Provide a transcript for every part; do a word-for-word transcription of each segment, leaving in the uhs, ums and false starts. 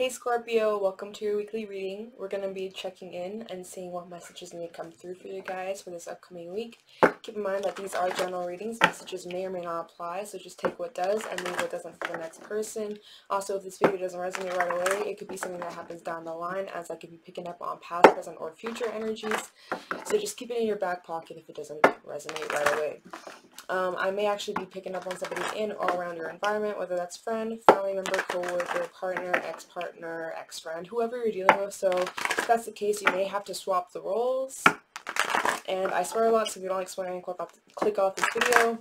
Hey Scorpio, welcome to your weekly reading. We're going to be checking in and seeing what messages may come through for you guys for this upcoming week. Keep in mind that these are general readings. Messages may or may not apply, so just take what does and leave what doesn't for the next person. Also, if this video doesn't resonate right away, it could be something that happens down the line, as I could be picking up on past, present, or future energies. So just keep it in your back pocket if it doesn't resonate right away. Um, I may actually be picking up on somebody in or around your environment, whether that's friend, family member, co-worker, partner, ex-partner, ex-friend, whoever you're dealing with. So if that's the case, you may have to swap the roles. And I swear a lot, so if you don't like swearing, click off, click off this video.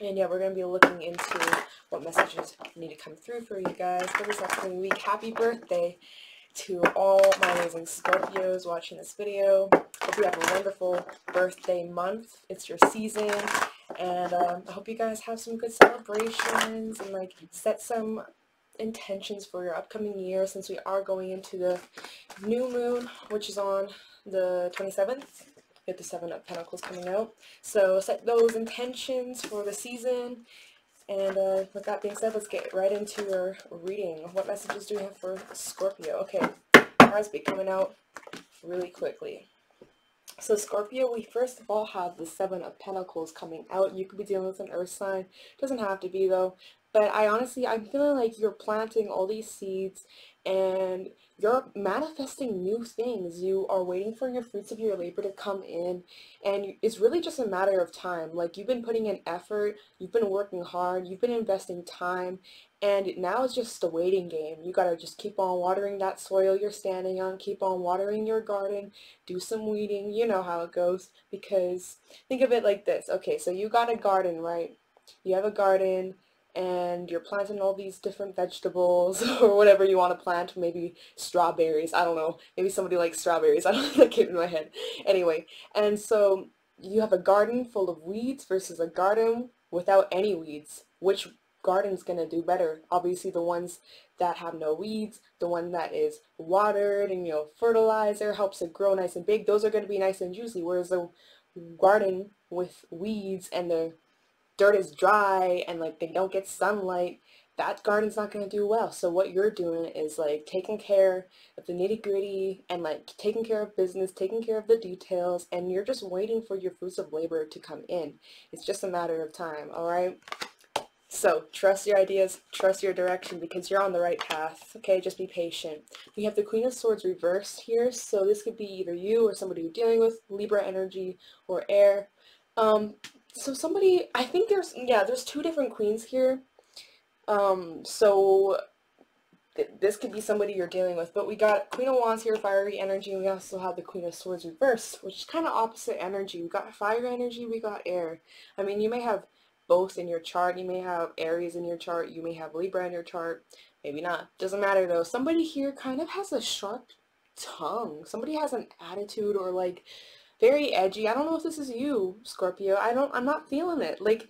And yeah, we're going to be looking into what messages need to come through for you guys for this upcoming week. Happy birthday to all my amazing Scorpios watching this video. Hope you have a wonderful birthday month. It's your season. And um, I hope you guys have some good celebrations and like set some intentions for your upcoming year, since we are going into the new moon, which is on the twenty-seventh. With the Seven of Pentacles coming out. So set those intentions for the season. And uh, with that being said, let's get right into our reading. What messages do we have for Scorpio? Okay, cards be coming out really quickly. So Scorpio, we first of all have the Seven of Pentacles coming out. You could be dealing with an earth sign. Doesn't have to be though. But I honestly, I'm feeling like you're planting all these seeds and you're manifesting new things. You are waiting for your fruits of your labor to come in, and it's really just a matter of time. Like, you've been putting in effort, you've been working hard, you've been investing time, and now it's just a waiting game. You gotta just keep on watering that soil you're standing on, keep on watering your garden, do some weeding, you know how it goes. Because think of it like this, okay, so you got a garden, right? You have a garden, and you're planting all these different vegetables or whatever you want to plant, maybe strawberries, I don't know, maybe somebody likes strawberries, I don't know, that came in my head. Anyway, and so you have a garden full of weeds versus a garden without any weeds. Which garden's gonna do better? Obviously the ones that have no weeds, the one that is watered and, you know, fertilizer helps it grow nice and big, those are gonna be nice and juicy, whereas the garden with weeds and the dirt is dry and like they don't get sunlight, that garden's not going to do well. So what you're doing is like taking care of the nitty-gritty and like taking care of business, taking care of the details, and you're just waiting for your fruits of labor to come in. It's just a matter of time, all right? So trust your ideas, trust your direction, because you're on the right path, okay? Just be patient. We have the Queen of Swords reversed here, so this could be either you or somebody you're dealing with, Libra energy or air. Um, So somebody, I think there's, yeah, there's two different queens here, um, so th this could be somebody you're dealing with, but we got Queen of Wands here, fiery energy, and we also have the Queen of Swords reversed, which is kind of opposite energy. We got fire energy, we got air. I mean, you may have both in your chart, you may have Aries in your chart, you may have Libra in your chart, maybe not, doesn't matter though. Somebody here kind of has a sharp tongue, somebody has an attitude or like, very edgy. I don't know if this is you, Scorpio. I don't, I'm not feeling it. Like,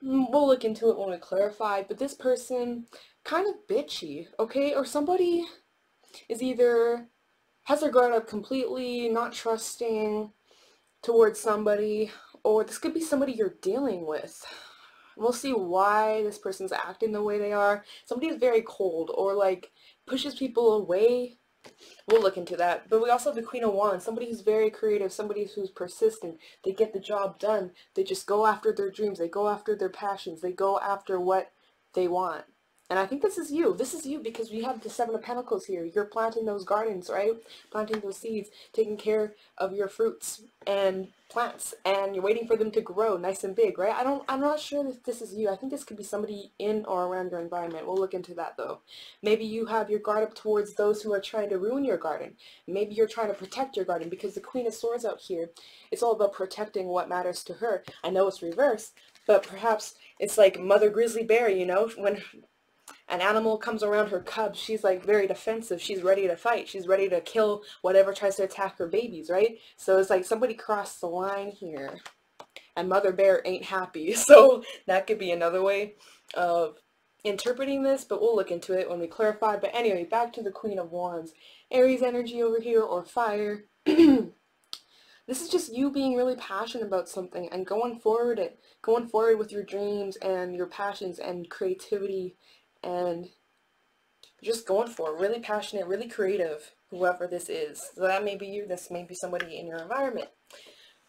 we'll look into it when we clarify, but this person, kind of bitchy, okay? Or somebody is either, has their guard up completely, not trusting towards somebody, or this could be somebody you're dealing with. We'll see why this person's acting the way they are. Somebody is very cold, or like, pushes people away. We'll look into that. But we also have the Queen of Wands, somebody who's very creative, somebody who's persistent. They get the job done. They just go after their dreams. They go after their passions. They go after what they want. And I think this is you. This is you, because we have the Seven of Pentacles here. You're planting those gardens, right? Planting those seeds, taking care of your fruits and plants, and you're waiting for them to grow nice and big, right? I don't, I'm not sure if this is you. I think this could be somebody in or around your environment. We'll look into that though. Maybe you have your guard up towards those who are trying to ruin your garden. Maybe you're trying to protect your garden, because the Queen of Swords out here, it's all about protecting what matters to her. I know it's reversed, but perhaps it's like Mother Grizzly Bear, you know, when an animal comes around her cubs, she's like very defensive, she's ready to fight, she's ready to kill whatever tries to attack her babies, right? So it's like somebody crossed the line here, and Mother Bear ain't happy. So that could be another way of interpreting this, but we'll look into it when we clarify. But anyway, back to the Queen of Wands, Aries energy over here, or fire. This is just you being really passionate about something and going forward it going forward with your dreams and your passions and creativity and just going for it, really passionate, really creative, whoever this is. So that may be you, this may be somebody in your environment.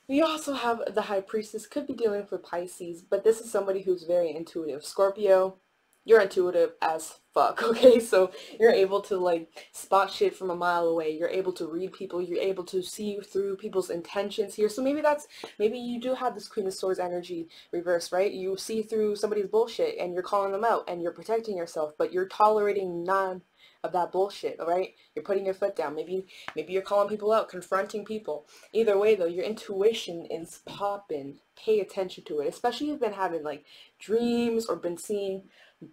We also have the High Priestess, could be dealing with Pisces, but this is somebody who's very intuitive. Scorpio, you're intuitive as fuck, okay? So you're able to, like, spot shit from a mile away. You're able to read people. You're able to see through people's intentions here. So maybe that's, maybe you do have this Queen of Swords energy reverse, right? You see through somebody's bullshit and you're calling them out and you're protecting yourself, but you're tolerating none of that bullshit, all right? You're putting your foot down. Maybe, maybe you're calling people out, confronting people. Either way, though, your intuition is popping. Pay attention to it, especially if you've been having, like, dreams or been seeing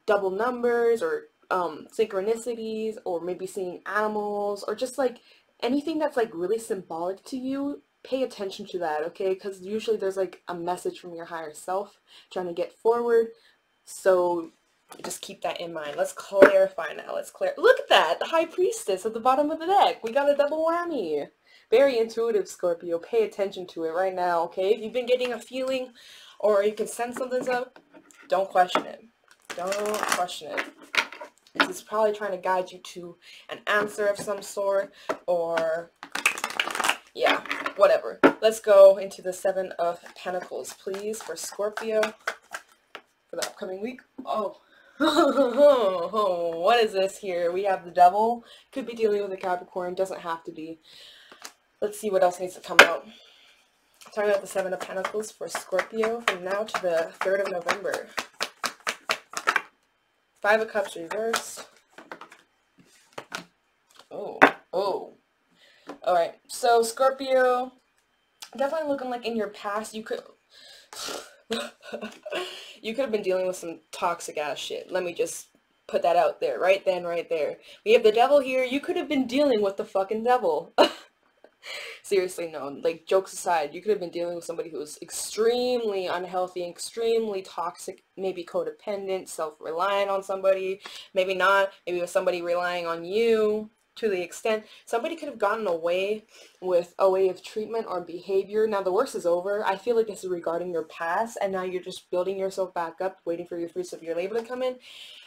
double numbers or um, synchronicities, or maybe seeing animals, or just like anything that's like really symbolic to you. Pay attention to that, okay? Because usually there's like a message from your higher self trying to get forward. So just keep that in mind. Let's clarify now. Let's clear. Look at that, the High Priestess at the bottom of the deck. We got a double whammy. Very intuitive, Scorpio. Pay attention to it right now, okay? If you've been getting a feeling, or you can sense something's up, don't question it. Don't question it. This is probably trying to guide you to an answer of some sort, or yeah, whatever. Let's go into the Seven of Pentacles, please, for Scorpio for the upcoming week. Oh, what is this here? We have the Devil. Could be dealing with a Capricorn. Doesn't have to be. Let's see what else needs to come out. Talking about the Seven of Pentacles for Scorpio from now to the third of November. Five of Cups reverse. Oh, oh. All right. So Scorpio, definitely looking like in your past, you could, you could have been dealing with some toxic ass shit. Let me just put that out there, right then, right there. We have the Devil here. You could have been dealing with the fucking devil. Seriously, no, like, jokes aside, you could have been dealing with somebody who was extremely unhealthy, extremely toxic, maybe codependent, self-reliant on somebody, maybe not, maybe it was somebody relying on you to the extent. Somebody could have gotten away with a way of treatment or behavior. Now, the worst is over. I feel like this is regarding your past, and now you're just building yourself back up, waiting for your fruits of your labor to come in.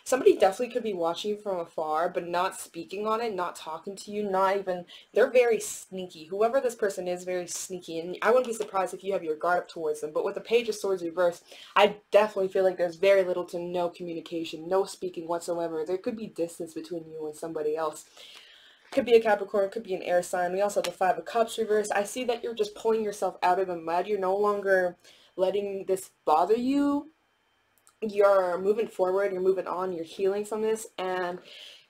Somebody definitely could be watching you from afar, but not speaking on it, not talking to you, not even, they're very sneaky. Whoever this person is, very sneaky, and I wouldn't be surprised if you have your guard up towards them, but with the Page of Swords reversed, I definitely feel like there's very little to no communication, no speaking whatsoever. There could be distance between you and somebody else. Could be a Capricorn, could be an air sign. We also have the Five of Cups reversed. I see that you're just pulling yourself out of the mud. You're no longer letting this bother you. You're moving forward, you're moving on, you're healing from this. And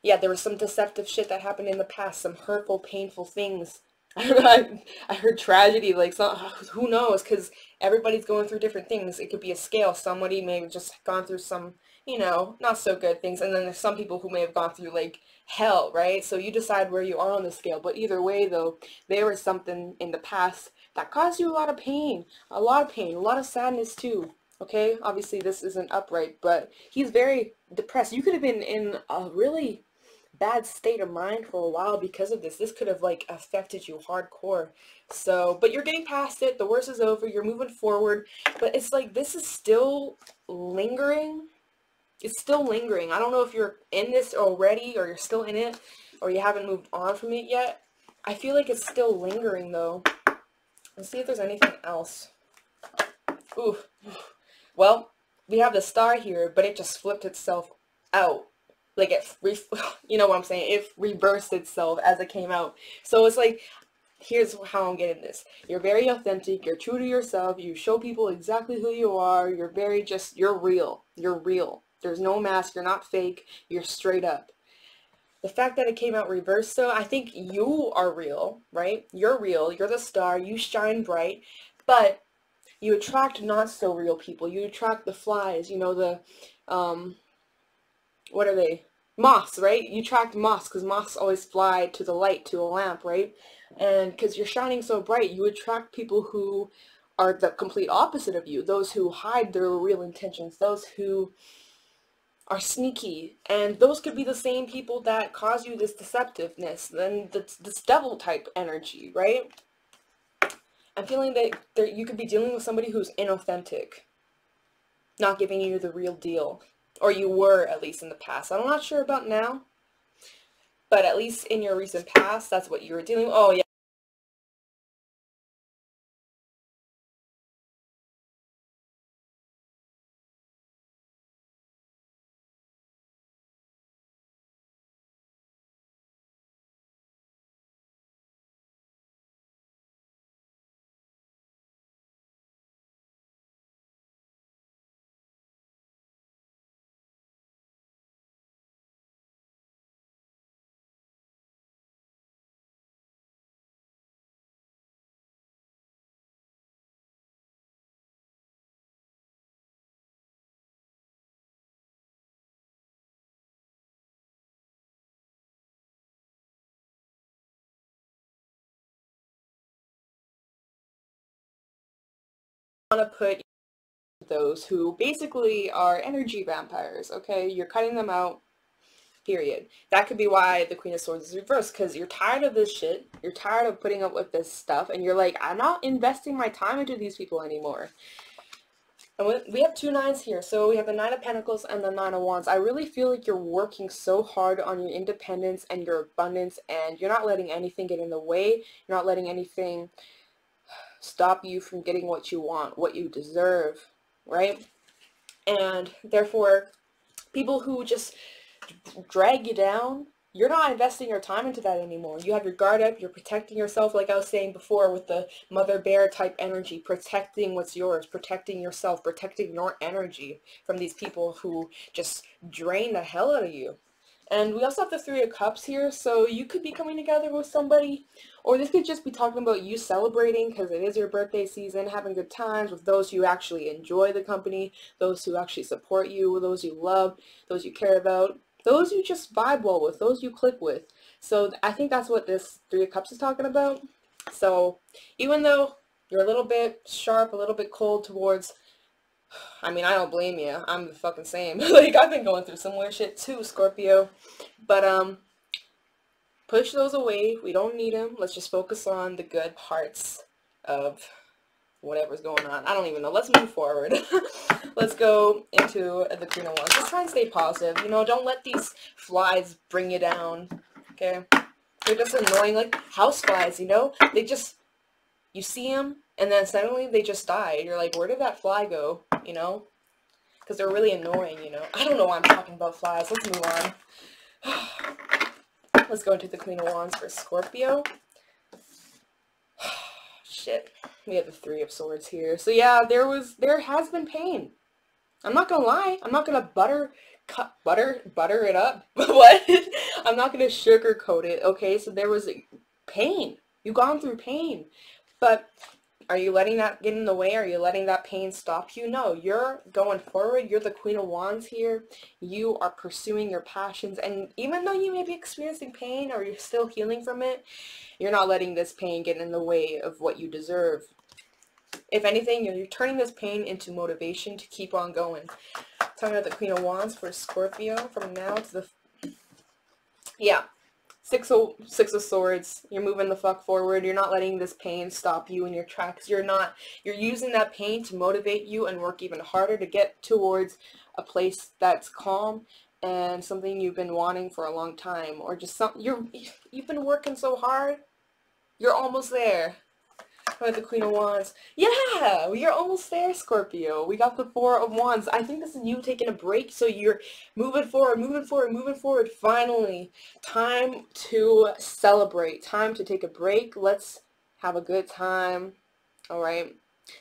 yeah, there was some deceptive shit that happened in the past, some hurtful, painful things. I, I heard tragedy, like, some, who knows, because everybody's going through different things. It could be a scale. Somebody may have just gone through some, you know, not so good things, and then there's some people who may have gone through, like, hell, right? So you decide where you are on the scale. But either way, though, there was something in the past that caused you a lot of pain, a lot of pain, a lot of sadness, too. Okay, obviously this isn't upright, but he's very depressed. You could have been in a really bad state of mind for a while because of this. This could have, like, affected you hardcore. So, but you're getting past it. The worst is over. You're moving forward. But it's like this is still lingering. It's still lingering. I don't know if you're in this already or you're still in it or you haven't moved on from it yet. I feel like it's still lingering, though. Let's see if there's anything else. Ooh. Well, we have the Star here, but it just flipped itself out. Like, it, re you know what I'm saying? It reversed itself as it came out. So it's like, here's how I'm getting this. You're very authentic. You're true to yourself. You show people exactly who you are. You're very just, you're real. You're real. There's no mask. You're not fake. You're straight up. The fact that it came out reversed, so I think you are real, right? You're real. You're the star. You shine bright. But you attract not so real people. You attract the flies, you know, the, um, what are they? Moths, right? You attract moths because moths always fly to the light, to a lamp, right? And because you're shining so bright, you attract people who are the complete opposite of you. Those who hide their real intentions, those who are sneaky, and those could be the same people that cause you this deceptiveness, and this, this devil type energy, right? I'm feeling that there, you could be dealing with somebody who's inauthentic, not giving you the real deal, or you were, at least in the past. I'm not sure about now, but at least in your recent past, that's what you were dealing with. Oh, yeah. Want to put those who basically are energy vampires, okay? You're cutting them out, period. That could be why the Queen of Swords is reversed, because you're tired of this shit, you're tired of putting up with this stuff, and you're like, I'm not investing my time into these people anymore. And we have two nines here, so we have the Nine of Pentacles and the Nine of Wands. I really feel like you're working so hard on your independence and your abundance, and you're not letting anything get in the way, you're not letting anything stop you from getting what you want, what you deserve, right? And therefore, people who just drag you down, you're not investing your time into that anymore. You have your guard up, you're protecting yourself, like I was saying before with the mother bear type energy, protecting what's yours, protecting yourself, protecting your energy from these people who just drain the hell out of you. And we also have the Three of Cups here, so you could be coming together with somebody, or this could just be talking about you celebrating because it is your birthday season, having good times with those who actually enjoy the company, those who actually support you, those you love, those you care about, those you just vibe well with, those you click with. So I think that's what this Three of Cups is talking about. So even though you're a little bit sharp, a little bit cold towards, I mean, I don't blame you. I'm the fucking same. Like, I've been going through some weird shit too, Scorpio. But, um, push those away. We don't need them. Let's just focus on the good parts of whatever's going on. I don't even know. Let's move forward. Let's go into the Queen of Wands. Just try and stay positive. You know, don't let these flies bring you down. Okay? They're just annoying, like house flies, you know? They just, you see them, and then suddenly they just die. And you're like, where did that fly go? You know, because they're really annoying, you know. I don't know why I'm talking about flies. Let's move on. Let's go into the Queen of Wands for Scorpio. Shit. We have the Three of Swords here. So yeah, there was, there has been pain. I'm not gonna lie. I'm not gonna butter, cut, butter, butter it up. What? I'm not gonna sugarcoat it, okay? So there was pain. You've gone through pain. But are you letting that get in the way? Are you letting that pain stop you? No, you're going forward. You're the Queen of Wands here. You are pursuing your passions. And even though you may be experiencing pain or you're still healing from it, you're not letting this pain get in the way of what you deserve. If anything, you're turning this pain into motivation to keep on going. Talking about the Queen of Wands for Scorpio from now to the... Yeah. Six of, six of Swords, you're moving the fuck forward, you're not letting this pain stop you in your tracks, you're not, you're using that pain to motivate you and work even harder to get towards a place that's calm and something you've been wanting for a long time, or just something, you're, you've been working so hard, you're almost there. With the Queen of Wands. Yeah, we are almost there, Scorpio. We got the Four of Wands. I think this is you taking a break, so you're moving forward, moving forward, moving forward. Finally, time to celebrate. Time to take a break. Let's have a good time, all right?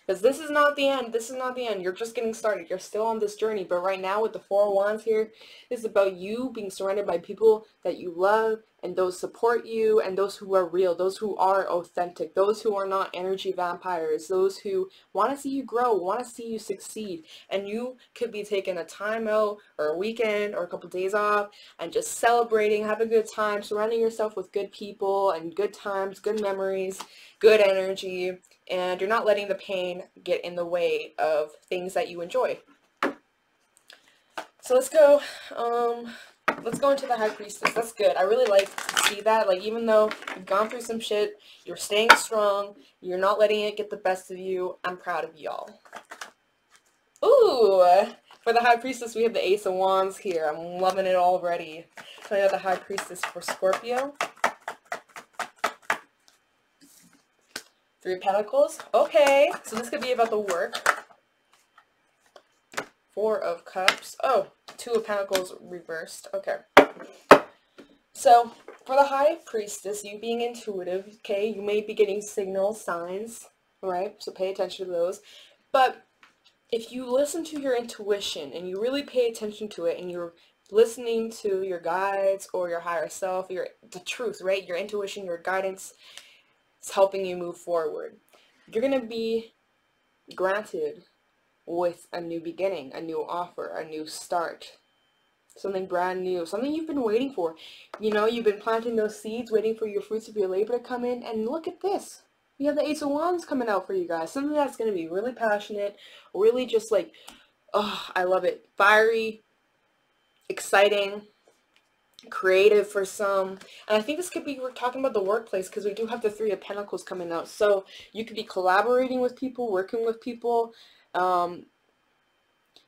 Because this is not the end. This is not the end. You're just getting started. You're still on this journey, but right now with the Four of Wands here, this is about you being surrounded by people that you love and those support you and those who are real, those who are authentic, those who are not energy vampires, those who want to see you grow, want to see you succeed. And you could be taking a time out or a weekend or a couple days off and just celebrating, have a good time, surrounding yourself with good people and good times, good memories, good energy, and you're not letting the pain get in the way of things that you enjoy. So let's go, um, let's go into the High Priestess. That's good. I really like to see that. Like, even though you've gone through some shit, you're staying strong, you're not letting it get the best of you. I'm proud of y'all. Ooh, For the High Priestess, we have the Ace of Wands here. I'm loving it already. So I have the High Priestess for Scorpio. Three of Pentacles. Okay, so this could be about the work. Four of Cups. Oh, Two of Pentacles reversed. Okay. So, for the High Priestess, you being intuitive, okay, you may be getting signals, signs, right? So pay attention to those. But if you listen to your intuition and you really pay attention to it and you're listening to your guides or your higher self, your the truth, right? Your intuition, your guidance is helping you move forward. You're going to be granted with a new beginning, a new offer, a new start. Something brand new, something you've been waiting for. You know, you've been planting those seeds, waiting for your fruits of your labor to come in, and look at this. You have the Ace of Wands coming out for you guys. Something that's going to be really passionate, really just like, oh, I love it. Fiery, exciting, creative for some. And I think this could be, we're talking about the workplace, because we do have the Three of Pentacles coming out. So you could be collaborating with people, working with people. Um...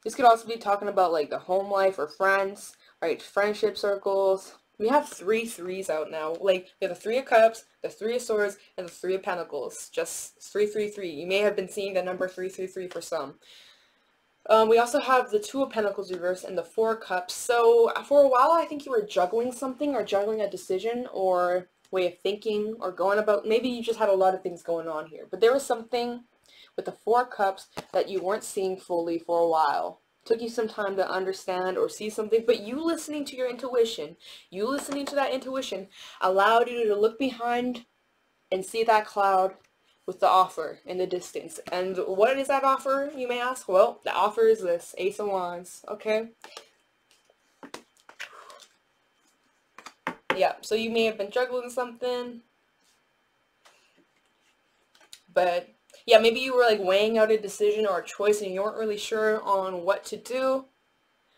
This could also be talking about like the home life or friends, right? Friendship circles. We have three threes out now. Like we have the Three of Cups, the Three of Swords, and the Three of Pentacles. Just three, three, three. You may have been seeing the number three, three, three for some. Um, we also have the Two of Pentacles reversed and the Four of Cups. So for a while, I think you were juggling something or juggling a decision or way of thinking or going about. Maybe you just had a lot of things going on here, but there was something with the Four Cups that you weren't seeing fully for a while. Took you some time to understand or see something, but you listening to your intuition, you listening to that intuition, allowed you to look behind and see that cloud with the offer in the distance. And what is that offer, you may ask? Well, the offer is this, Ace of Wands, okay? Yeah, so you may have been juggling something, but yeah, maybe you were like weighing out a decision or a choice and you weren't really sure on what to do,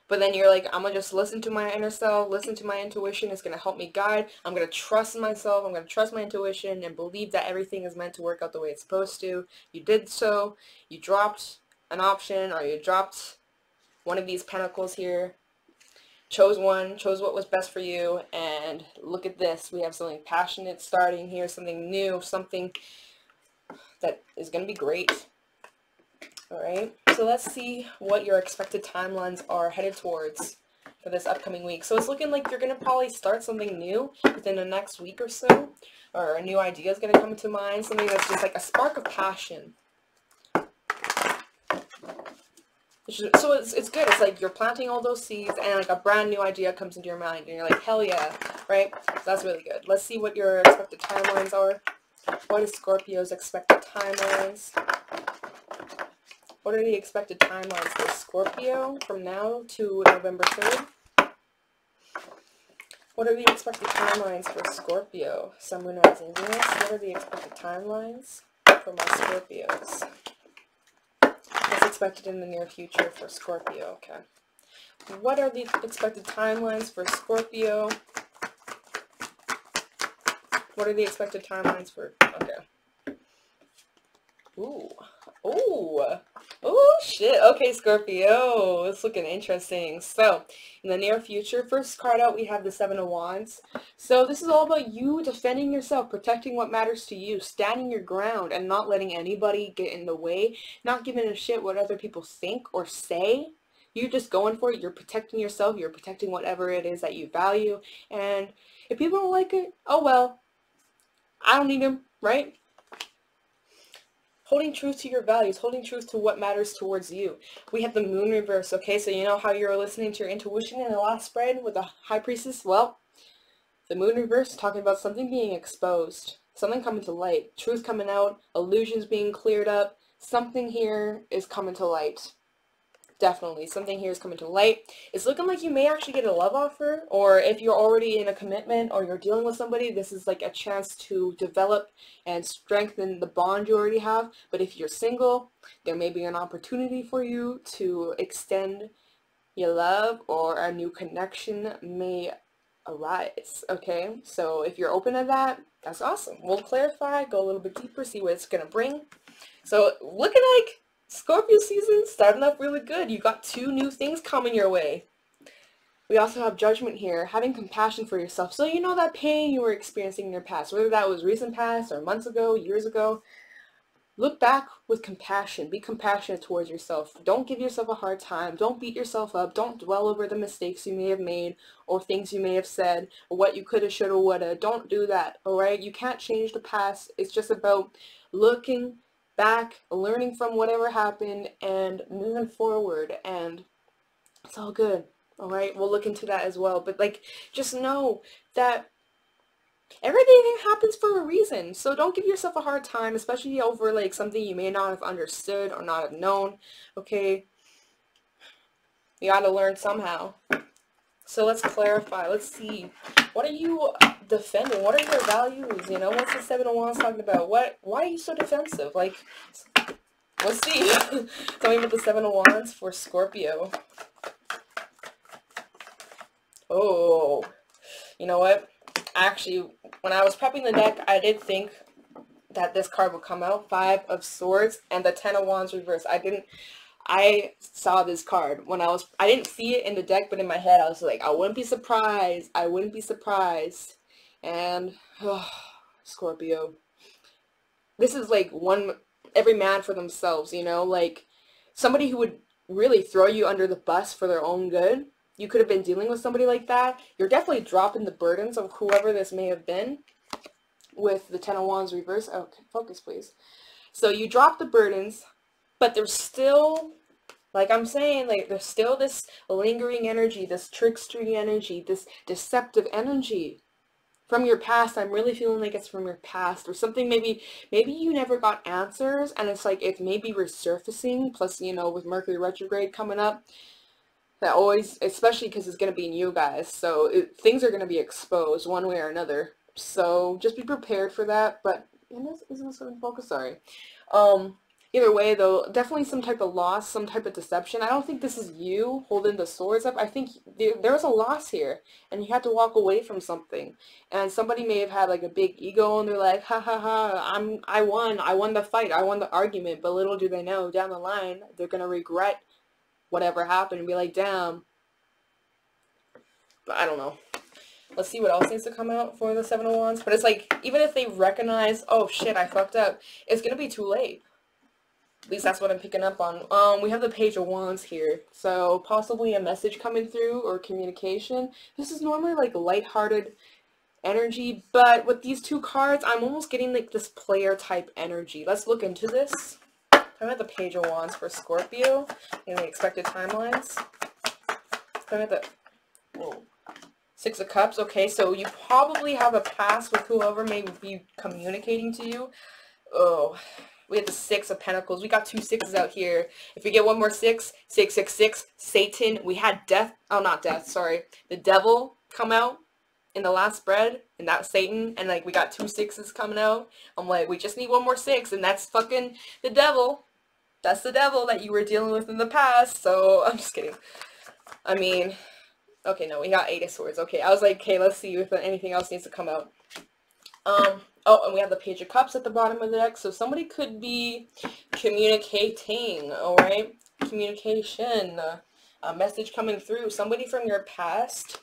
but then you're like, I'm going to just listen to my inner self, listen to my intuition, it's going to help me guide, I'm going to trust myself, I'm going to trust my intuition and believe that everything is meant to work out the way it's supposed to. You did so, you dropped an option or you dropped one of these pentacles here, chose one, chose what was best for you, and look at this, we have something passionate starting here, something new, something that is going to be great. Alright, so let's see what your expected timelines are headed towards for this upcoming week. So it's looking like you're going to probably start something new within the next week or so, or a new idea is going to come to mind, something that's just like a spark of passion. So it's, it's good, it's like you're planting all those seeds and like a brand new idea comes into your mind and you're like, hell yeah, right? So that's really good. Let's see what your expected timelines are. What is Scorpio's expected timelines? What are the expected timelines for Scorpio from now to November third? What are the expected timelines for Scorpio? Sun, Moon, Rising, Venus. What are the expected timelines for my Scorpios? What's expected in the near future for Scorpio? Okay. What are the expected timelines for Scorpio? What are the expected timelines for, okay. Ooh, ooh, ooh, shit. Okay, Scorpio, it's looking interesting. So, in the near future, first card out, we have the Seven of Wands. So, this is all about you defending yourself, protecting what matters to you, standing your ground, and not letting anybody get in the way, not giving a shit what other people think or say. You're just going for it. You're protecting yourself. You're protecting whatever it is that you value. And if people don't like it, oh, well. I don't need them, right? Holding truth to your values, holding truth to what matters towards you. We have the moon reverse, okay? So you know how you're listening to your intuition in the last spread with the High Priestess? Well, the moon reverse talking about something being exposed, something coming to light, truth coming out, illusions being cleared up. Something here is coming to light. Definitely, something here is coming to light. It's looking like you may actually get a love offer, or if you're already in a commitment or you're dealing with somebody, this is like a chance to develop and strengthen the bond you already have. But if you're single, there may be an opportunity for you to extend your love, or a new connection may arise, okay? So if you're open to that, that's awesome. We'll clarify, go a little bit deeper, see what it's going to bring. So looking like Scorpio season starting up really good. You got two new things coming your way. We also have judgment here, having compassion for yourself. So you know that pain you were experiencing in your past, whether that was recent past or months ago, years ago. Look back with compassion. Be compassionate towards yourself. Don't give yourself a hard time. Don't beat yourself up. Don't dwell over the mistakes you may have made or things you may have said or what you coulda, shoulda, woulda. Don't do that, all right? You can't change the past. It's just about looking back, learning from whatever happened, and moving forward, and it's all good. All right, we'll look into that as well. But like, just know that everything happens for a reason. So don't give yourself a hard time, especially over like something you may not have understood or not have known. Okay, you got to learn somehow. So let's clarify. Let's see. What are you defending? What are your values? You know, what's the Seven of Wands talking about? What? Why are you so defensive? Like, let's see. Tell me about the Seven of Wands for Scorpio. Oh, you know what? Actually, when I was prepping the deck, I did think that this card would come out. Five of Swords and the Ten of Wands reversed. I didn't, I saw this card when I was, I didn't see it in the deck, but in my head, I was like, I wouldn't be surprised. I wouldn't be surprised. And, oh, Scorpio. This is like one, every man for themselves, you know? Like, somebody who would really throw you under the bus for their own good. You could have been dealing with somebody like that. You're definitely dropping the burdens of whoever this may have been with the Ten of Wands reverse. Okay, focus please. So you drop the burdens, but there's still, like I'm saying, like there's still this lingering energy, this trickstery energy, this deceptive energy from your past. I'm really feeling like it's from your past or something. Maybe, maybe you never got answers and it's like, it's maybe resurfacing. Plus, you know, with Mercury retrograde coming up, that always, especially because it's going to be in you guys, so it, things are going to be exposed one way or another, so just be prepared for that. But and this isn't this in focus, sorry. Um either way though, definitely some type of loss, some type of deception. I don't think this is you holding the swords up. I think there, there was a loss here and you had to walk away from something, and somebody may have had like a big ego and they're like, ha ha ha, I'm I won I won the fight, I won the argument, but little do they know down the line they're going to regret whatever happened and be like, damn. But I don't know. Let's see what else needs to come out for the Seven of Wands. But it's like, even if they recognize, oh shit, I fucked up, it's gonna be too late. At least that's what I'm picking up on. Um, we have the Page of Wands here. So possibly a message coming through or communication. This is normally like lighthearted energy, but with these two cards, I'm almost getting like this player type energy. Let's look into this. Tell me the Page of Wands for Scorpio in the expected timelines. Tell me the whoa. Six of Cups. Okay, so you probably have a past with whoever may be communicating to you. Oh, we have the Six of Pentacles. We got two sixes out here. If we get one more six, six, six, six, Satan. We had death. Oh, not death. Sorry, the devil come out in the last spread, and that's Satan, and like we got two sixes coming out. I'm like, we just need one more six, and that's fucking the devil. That's the devil that you were dealing with in the past. So I'm just kidding. I mean, okay, no, we got Eight of Swords. Okay, I was like, okay, let's see if anything else needs to come out. Um, oh, and we have the Page of Cups at the bottom of the deck, so somebody could be communicating, all right? Communication, a message coming through. Somebody from your past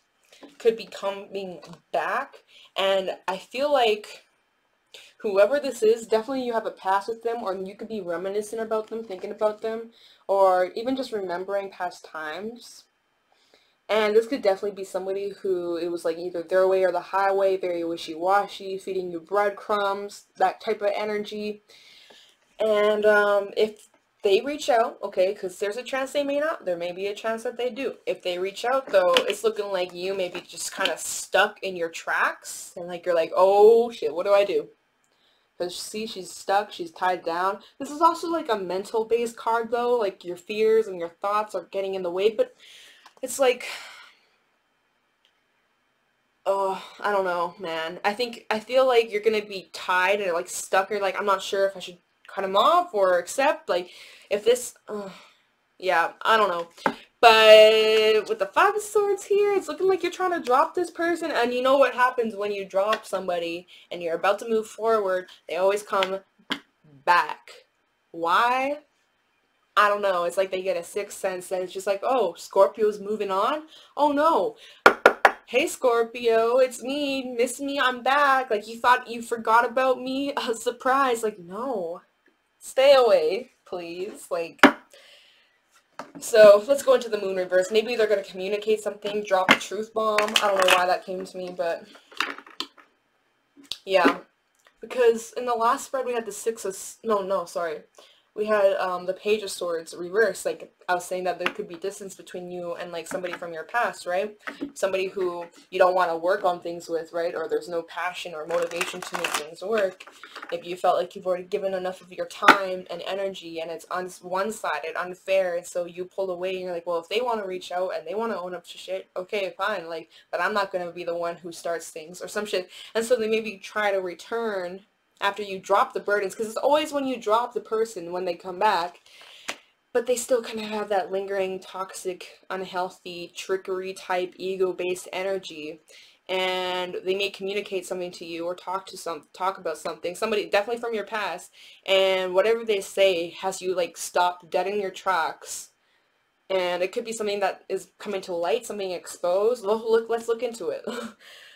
could be coming back, and I feel like whoever this is, definitely you have a past with them, or you could be reminiscent about them, thinking about them, or even just remembering past times. And this could definitely be somebody who it was like either their way or the highway, very wishy-washy, feeding you breadcrumbs, that type of energy. And um if they reach out, okay, because there's a chance they may not. There may be a chance that they do. If they reach out, though, it's looking like you may be just kind of stuck in your tracks. And, like, you're like, oh, shit, what do I do? Because, see, she's stuck. She's tied down. This is also, like, a mental-based card, though. Like, your fears and your thoughts are getting in the way. But it's like, oh, I don't know, man. I think, I feel like you're going to be tied and, like, stuck. Or, like, I'm not sure if I should cut him off or accept, like, if this, uh, yeah, I don't know. But with the Five of Swords here, it's looking like you're trying to drop this person, and you know what happens when you drop somebody and you're about to move forward, they always come back. Why? I don't know. It's like they get a sixth sense that it's just like, oh, Scorpio's moving on? Oh, no. Hey, Scorpio, it's me. Miss me? I'm back. Like, you thought you forgot about me? A surprise. Like, no. Stay away, please. Like... So let's go into the moon reverse. Maybe they're going to communicate something, drop a truth bomb. I don't know why that came to me, but yeah. Because in the last spread we had the six of, no, no, sorry. We had um, the page of swords reverse. Like I was saying that there could be distance between you and like somebody from your past, right? Somebody who you don't want to work on things with, right? Or there's no passion or motivation to make things work. Maybe you felt like you've already given enough of your time and energy and it's un one-sided, unfair. And so you pull away and you're like, well, if they want to reach out and they want to own up to shit, okay, fine. Like, but I'm not going to be the one who starts things or some shit. And so they maybe try to return after you drop the burdens, because it's always when you drop the person when they come back, but they still kind of have that lingering, toxic, unhealthy, trickery type, ego-based energy, and they may communicate something to you or talk to some, talk about something, somebody definitely from your past, and whatever they say has you like stop dead in your tracks. And it could be something that is coming to light, something exposed. Look, look, let's look into it.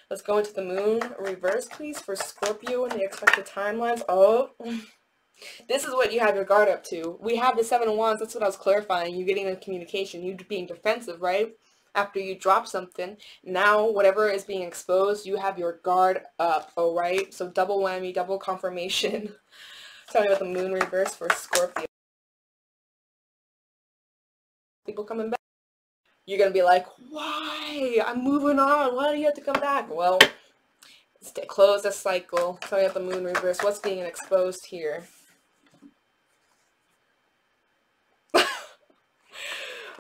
Let's go into the moon reverse, please, for Scorpio and the expected timelines. Oh, this is what you have your guard up to. We have the seven of wands. That's what I was clarifying. You're getting a communication. You're being defensive, right? After you drop something, now whatever is being exposed, you have your guard up, all right? So double whammy, double confirmation. Tell me about the moon reverse for Scorpio. People coming back. You're going to be like, why? I'm moving on. Why do you have to come back? Well, let's close the cycle. Tell me about the moon reverse. What's being exposed here?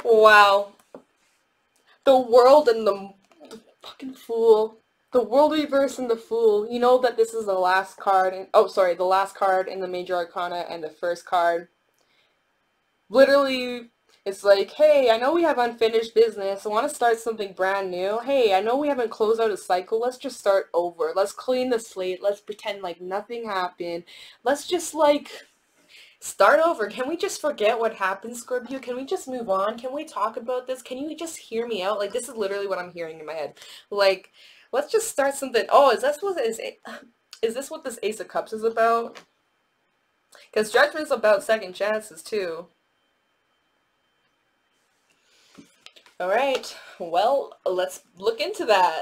Wow. The world and the, the fucking fool. The world reverse and the fool. You know that this is the last card. In, oh, sorry. The last card in the Major Arcana and the first card. Literally... It's like, hey, I know we have unfinished business. I want to start something brand new. Hey, I know we haven't closed out a cycle. Let's just start over. Let's clean the slate. Let's pretend like nothing happened. Let's just, like, start over. Can we just forget what happened, Scorpio? Can we just move on? Can we talk about this? Can you just hear me out? Like, this is literally what I'm hearing in my head. Like, let's just start something. Oh, is this what, is, is this what this Ace of Cups is about? Because judgment's about second chances, too. Alright, well, let's look into that.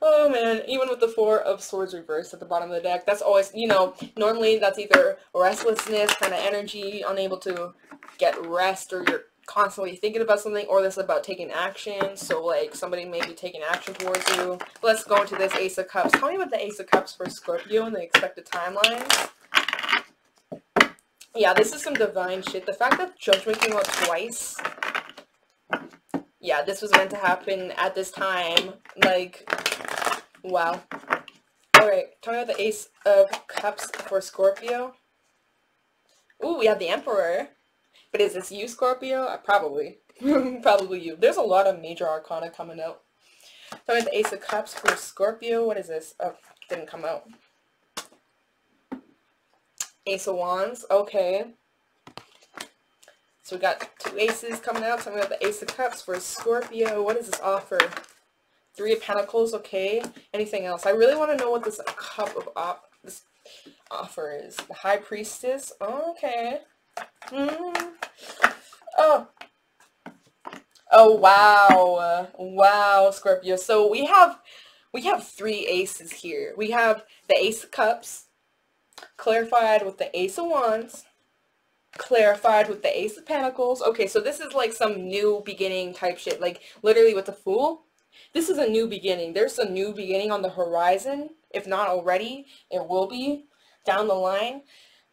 Oh man, even with the Four of Swords reversed at the bottom of the deck, that's always, you know, normally that's either restlessness, kind of energy, unable to get rest, or you're constantly thinking about something, or this is about taking action, so like somebody may be taking action towards you. Let's go into this Ace of Cups. Tell me about the Ace of Cups for Scorpio and the expected timelines. Yeah, this is some divine shit. The fact that judgment came out twice... Yeah, this was meant to happen at this time. Like, wow. Alright, talking about the Ace of Cups for Scorpio. Ooh, we have the Emperor. But is this you, Scorpio? Uh, probably. Probably you. There's a lot of major arcana coming out. Talking about the Ace of Cups for Scorpio. What is this? Oh, didn't come out. Ace of Wands. Okay. So we got two aces coming out. So we got the Ace of Cups for Scorpio. What does this offer? Three of Pentacles. Okay. Anything else? I really want to know what this cup of op this offer is. The High Priestess. Okay. Mm. Oh. Oh wow! Wow, Scorpio. So we have we have three aces here. We have the Ace of Cups, clarified with the Ace of Wands. Clarified with the Ace of Pentacles. Okay, so this is like some new beginning type shit. Like, literally with the Fool, this is a new beginning. There's a new beginning on the horizon. If not already, it will be down the line.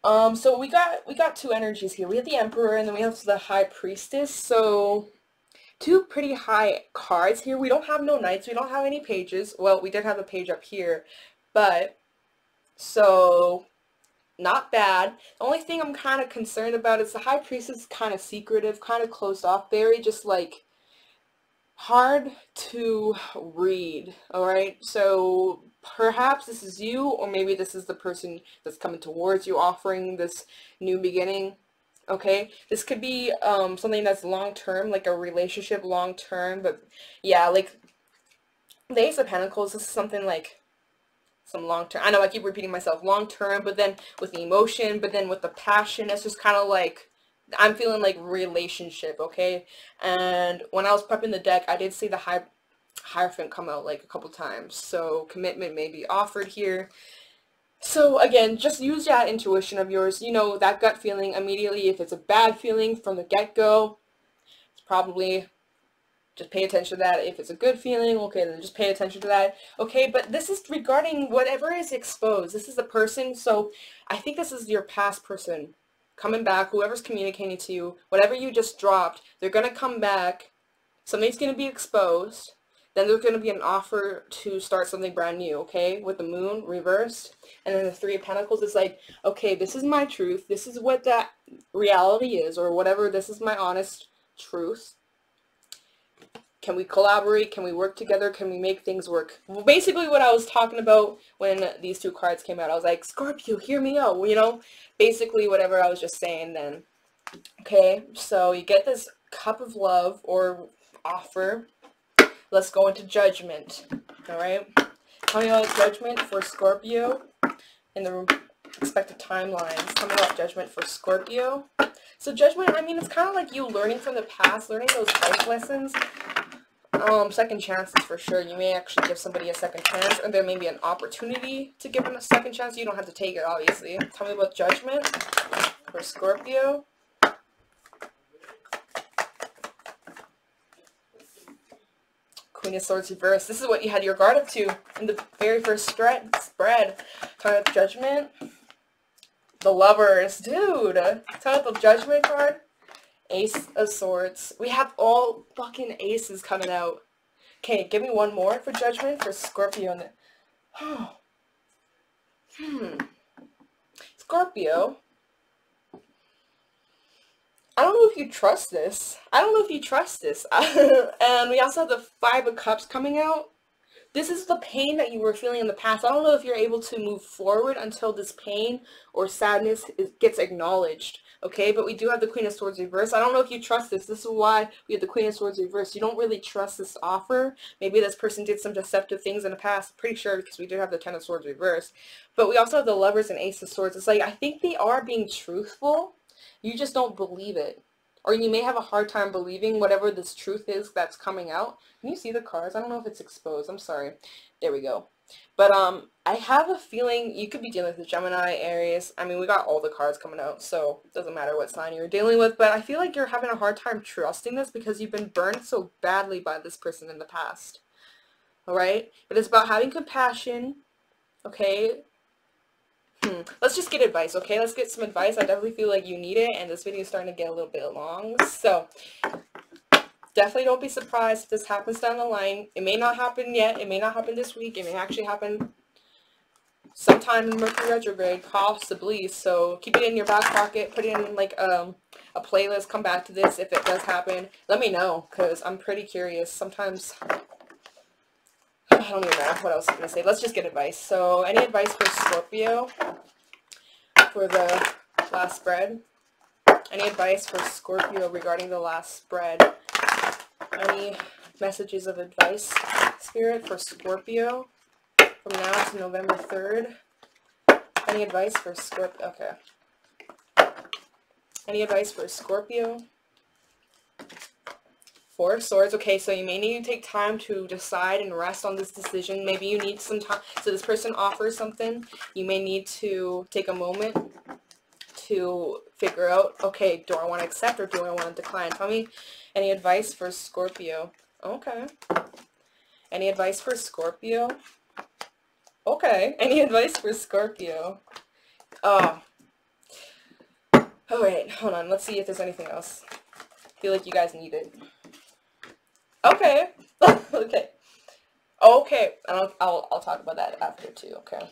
Um, so we got we got two energies here. We have the Emperor, and then we have the High Priestess. So, two pretty high cards here. We don't have no knights. We don't have any pages. Well, we did have a page up here, but so. Not bad. The only thing I'm kind of concerned about is the High Priestess is kind of secretive, kind of closed off, very just like hard to read, alright? So perhaps this is you, or maybe this is the person that's coming towards you offering this new beginning. okay? This could be um, something that's long-term, like a relationship long-term, but yeah, like the Ace of Pentacles, this is something like some long-term. I know I keep repeating myself, long-term, but then with the emotion, but then with the passion, it's just kind of like, I'm feeling like relationship, okay? And when I was prepping the deck, I did see the high Hierophant come out like a couple times, so commitment may be offered here. So again, just use that intuition of yours, you know, that gut feeling immediately. If it's a bad feeling from the get-go, it's probably, just pay attention to that. If it's a good feeling, okay, then just pay attention to that, okay? But this is regarding whatever is exposed. This is the person, so I think this is your past person coming back, whoever's communicating to you, whatever you just dropped, they're going to come back, something's going to be exposed, then there's going to be an offer to start something brand new, okay? With the Moon reversed, and then the Three of Pentacles is like, okay, this is my truth, this is what that reality is, or whatever, this is my honest truth. Can we collaborate? Can we work together? Can we make things work? Well, basically what I was talking about when these two cards came out, I was like, Scorpio, hear me out, you know? Basically whatever I was just saying then, okay? So you get this cup of love or offer. Let's go into judgment, all right? Coming out of judgment for Scorpio in the expected timelines. Coming out of judgment for Scorpio. So judgment, I mean, it's kind of like you learning from the past, learning those life lessons. Um, second chances for sure. You may actually give somebody a second chance, or there may be an opportunity to give them a second chance. You don't have to take it, obviously. Tell me about judgment for Scorpio. Queen of Swords reverse. This is what you had your guard up to in the very first spread. Spread. Time of Judgment. The Lovers. Dude. Time of Judgment card. Ace of Swords. We have all fucking aces coming out. Okay, give me one more for judgment for Scorpio. Oh. Hmm. Scorpio. I don't know if you trust this. I don't know if you trust this. And we also have the Five of Cups coming out. This is the pain that you were feeling in the past. I don't know if you're able to move forward until this pain or sadness is, gets acknowledged. Okay, but we do have the Queen of Swords reversed. I don't know if you trust this. This is why we have the Queen of Swords reversed. You don't really trust this offer. Maybe this person did some deceptive things in the past. I'm pretty sure, because we did have the Ten of Swords reversed. But we also have the Lovers and Ace of Swords. It's like, I think they are being truthful. You just don't believe it. Or you may have a hard time believing whatever this truth is that's coming out. Can you see the cards? I don't know if it's exposed. I'm sorry. There we go. But um, I have a feeling you could be dealing with Gemini, Aries. I mean, we got all the cards coming out, so it doesn't matter what sign you're dealing with. But I feel like you're having a hard time trusting this because you've been burned so badly by this person in the past. Alright? But it's about having compassion. Okay? Hmm. Let's just get advice, okay? Let's get some advice. I definitely feel like you need it, and this video is starting to get a little bit long. So, definitely don't be surprised if this happens down the line. It may not happen yet. It may not happen this week. It may actually happen sometime in Mercury retrograde, possibly. So, keep it in your back pocket. Put it in, like, um, a playlist. Come back to this if it does happen. Let me know, because I'm pretty curious. Sometimes... I don't even know what else I'm going to say. Let's just get advice. So, any advice for Scorpio for the last spread? Any advice for Scorpio regarding the last spread? Any messages of advice, Spirit, for Scorpio from now to November third? Any advice for Scorpio? Okay. Any advice for Scorpio? Four of Swords. Okay, so you may need to take time to decide and rest on this decision. Maybe you need some time. So this person offers something. You may need to take a moment to figure out, okay, do I want to accept or do I want to decline? Tell me any advice for Scorpio. Okay. Any advice for Scorpio? Okay. Any advice for Scorpio? Oh. Alright, hold on. Let's see if there's anything else. I feel like you guys need it. Okay. okay. Okay. I'll, I'll, I'll talk about that after too. Okay.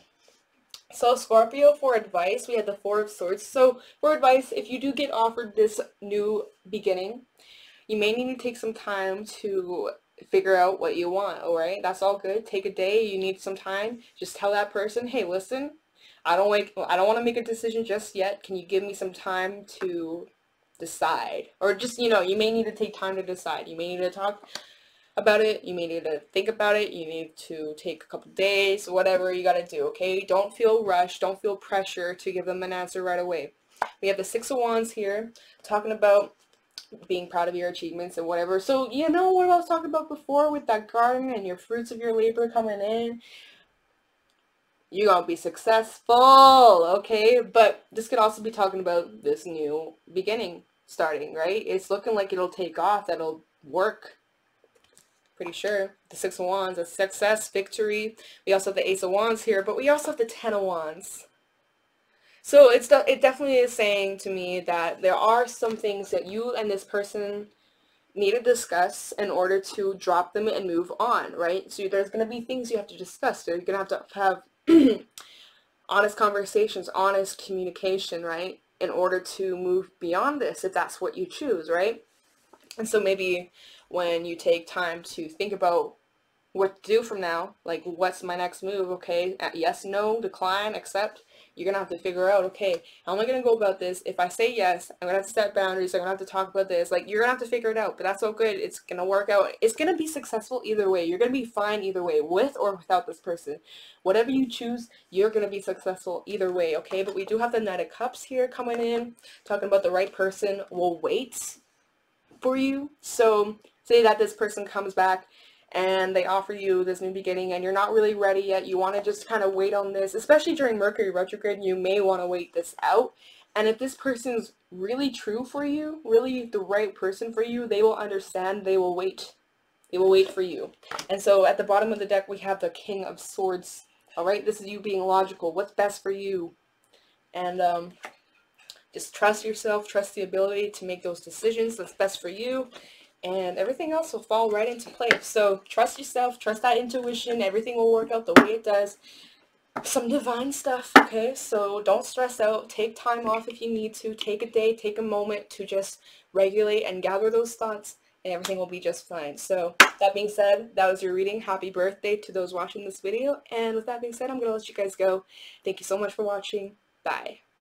So Scorpio, for advice, we had the Four of Swords. So for advice, if you do get offered this new beginning, you may need to take some time to figure out what you want. All right. That's all good. Take a day. You need some time. Just tell that person, hey, listen, I don't like, I don't want to make a decision just yet. Can you give me some time to decide, or just, you know, you may need to take time to decide. You may need to talk about it. You may need to think about it. You need to take a couple days, whatever you got to do, okay? Don't feel rushed. Don't feel pressure to give them an answer right away. We have the Six of Wands here, talking about being proud of your achievements and whatever. So, you know what I was talking about before with that garden and your fruits of your labor coming in? You're going to be successful, okay? But this could also be talking about this new beginning starting, right? It's looking like it'll take off, that'll work. Pretty sure. The Six of Wands, a success, victory. We also have the Ace of Wands here, but we also have the Ten of Wands. So it's de it definitely is saying to me that there are some things that you and this person need to discuss in order to drop them and move on, right? So there's going to be things you have to discuss. So you're going to have to have honest conversations, honest communication, right, in order to move beyond this, if that's what you choose, right? And so maybe when you take time to think about what to do from now, like what's my next move, okay, yes, no, decline, accept, you're going to have to figure out, okay, how am I going to go about this? If I say yes, I'm going to have to set boundaries. I'm going to have to talk about this. Like, you're going to have to figure it out, but that's all good. It's going to work out. It's going to be successful either way. You're going to be fine either way, with or without this person. Whatever you choose, you're going to be successful either way, okay? But we do have the Knight of Cups here coming in, talking about the right person will wait for you. So say that this person comes back and they offer you this new beginning and you're not really ready yet. You want to just kind of wait on this, especially during Mercury retrograde. You may want to wait this out, and if this person's really true for you, really the right person for you, they will understand. They will wait. They will wait for you. And so at the bottom of the deck we have the King of Swords. All right, this is you being logical, what's best for you, and um just trust yourself, trust the ability to make those decisions that's best for you, and everything else will fall right into place. So trust yourself, trust that intuition, everything will work out the way it does. Some divine stuff, okay? So don't stress out, take time off if you need to, take a day, take a moment to just regulate and gather those thoughts, and everything will be just fine. So that being said, that was your reading. Happy birthday to those watching this video, and with that being said, I'm gonna let you guys go. Thank you so much for watching. Bye.